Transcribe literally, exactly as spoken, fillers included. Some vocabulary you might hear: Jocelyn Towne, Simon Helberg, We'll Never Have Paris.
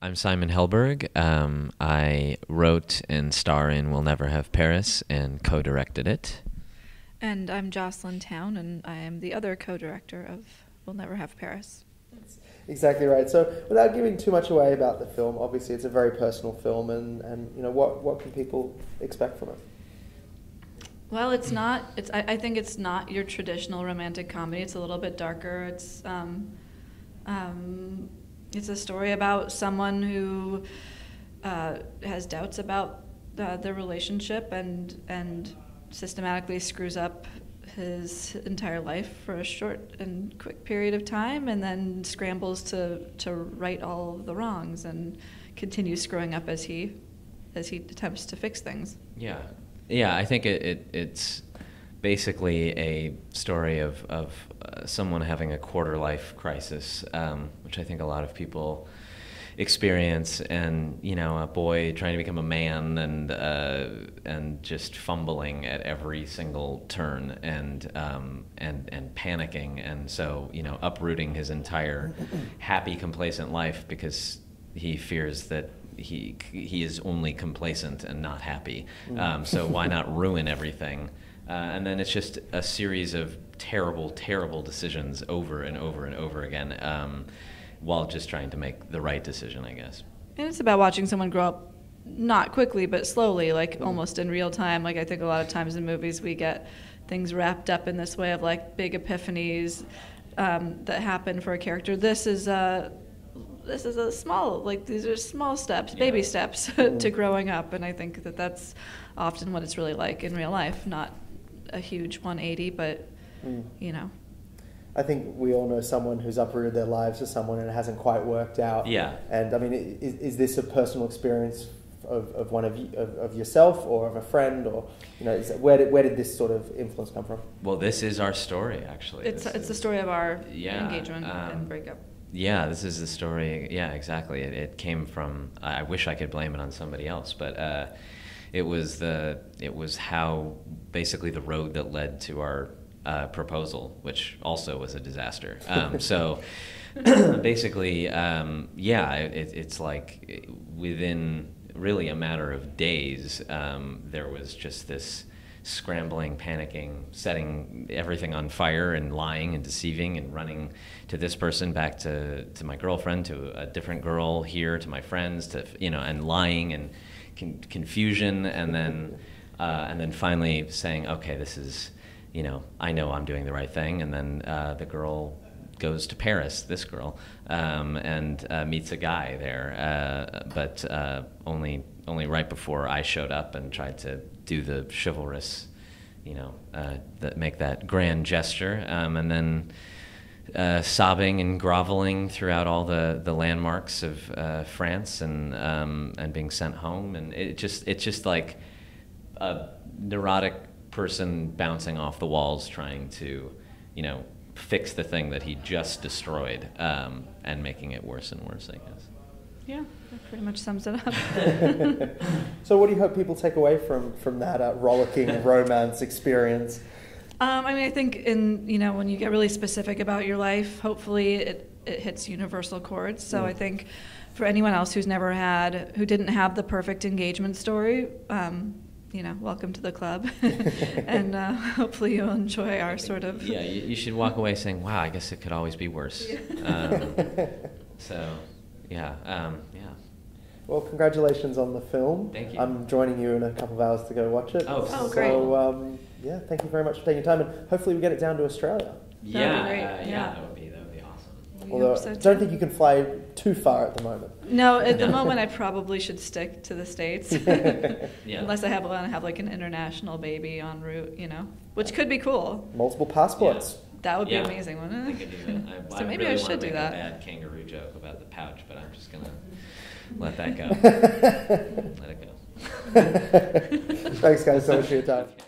I'm Simon Helberg. Um, I wrote and star in We'll Never Have Paris and co-directed it. And I'm Jocelyn Towne, and I am the other co-director of We'll Never Have Paris. That's exactly right. So without giving too much away about the film, obviously it's a very personal film, and, and you know, what, what can people expect from it? Well, it's not, it's, I, I think it's not your traditional romantic comedy. It's a little bit darker. It's, um, um, it's a story about someone who uh, has doubts about uh, their relationship and, and systematically screws up his entire life for a short and quick period of time, and then scrambles to, to right all of the wrongs and continues screwing up as he, as he attempts to fix things. Yeah, yeah. I think it, it, it's basically a story of, of uh, someone having a quarter-life crisis, um, which I think a lot of people experience, and you know, a boy trying to become a man, and uh, and just fumbling at every single turn, and um, and and panicking, and so you know, uprooting his entire happy, complacent life because he fears that he he is only complacent and not happy. Mm. Um, so why not ruin everything? Uh, and then it's just a series of terrible, terrible decisions over and over and over again. Um, while just trying to make the right decision, I guess. And it's about watching someone grow up, not quickly, but slowly, like mm-hmm. almost in real time. Like I think a lot of times in movies we get things wrapped up in this way of like big epiphanies um, that happen for a character. This is a, this is a small, like these are small steps, yeah. baby steps mm-hmm. to growing up. And I think that that's often what it's really like in real life, not a huge one eighty, but mm. you know. I think we all know someone who's uprooted their lives for someone and it hasn't quite worked out. Yeah. And I mean, is, is this a personal experience of, of one of, you, of of yourself or of a friend, or you know, is, where did where did this sort of influence come from? Well, this is our story, actually. It's this it's is, the story of our yeah, engagement um, and breakup. Yeah, this is the story. Yeah, exactly. It, it came from. I wish I could blame it on somebody else, but. Uh, it was the it was how basically the road that led to our. Uh, proposal, which also was a disaster. Um, so basically, um, yeah, it, it's like within really a matter of days, um, there was just this scrambling, panicking, setting everything on fire and lying and deceiving and running to this person, back to, to my girlfriend, to a different girl here, to my friends, to, you know, and lying and con confusion. And then, uh, and then finally saying, okay, this is, you know, I know I'm doing the right thing, and then uh, the girl goes to Paris, this girl, um, and uh, meets a guy there, uh, but uh, only only right before I showed up and tried to do the chivalrous, you know, uh, that make that grand gesture, um, and then uh, sobbing and groveling throughout all the the landmarks of uh, France, and um, and being sent home, and it just it's just like a neurotic person bouncing off the walls, trying to, you know, fix the thing that he just destroyed, um, and making it worse and worse, I guess. Yeah, that pretty much sums it up. So what do you hope people take away from, from that uh, rollicking romance experience? Um, I mean, I think in, you know, when you get really specific about your life, hopefully it, it hits universal chords. So mm. I think for anyone else who's never had, who didn't have the perfect engagement story, um, you know, welcome to the club, and uh, hopefully you'll enjoy our sort of... Yeah, you, you should walk away saying, wow, I guess it could always be worse. Yeah. Um, so, yeah, um, yeah. Well, congratulations on the film. Thank you. I'm joining you in a couple of hours to go watch it. Oh, oh so, great. So, um, yeah, thank you very much for taking your time, and hopefully we get it down to Australia. Yeah, that would be great. Uh, yeah, yeah, that would be, that would be awesome. We Although, so I don't think you can fly too far at the moment. No, at the moment I probably should stick to the States. Yeah. Unless I have I have like an international baby en route, you know, which could be cool. Multiple passports. Yeah. That would yeah. be amazing, wouldn't it? I could do that. I, so I maybe really I should do that. A bad kangaroo joke about the pouch, but I'm just gonna let that go. Let it go. Thanks, guys, so much for your time.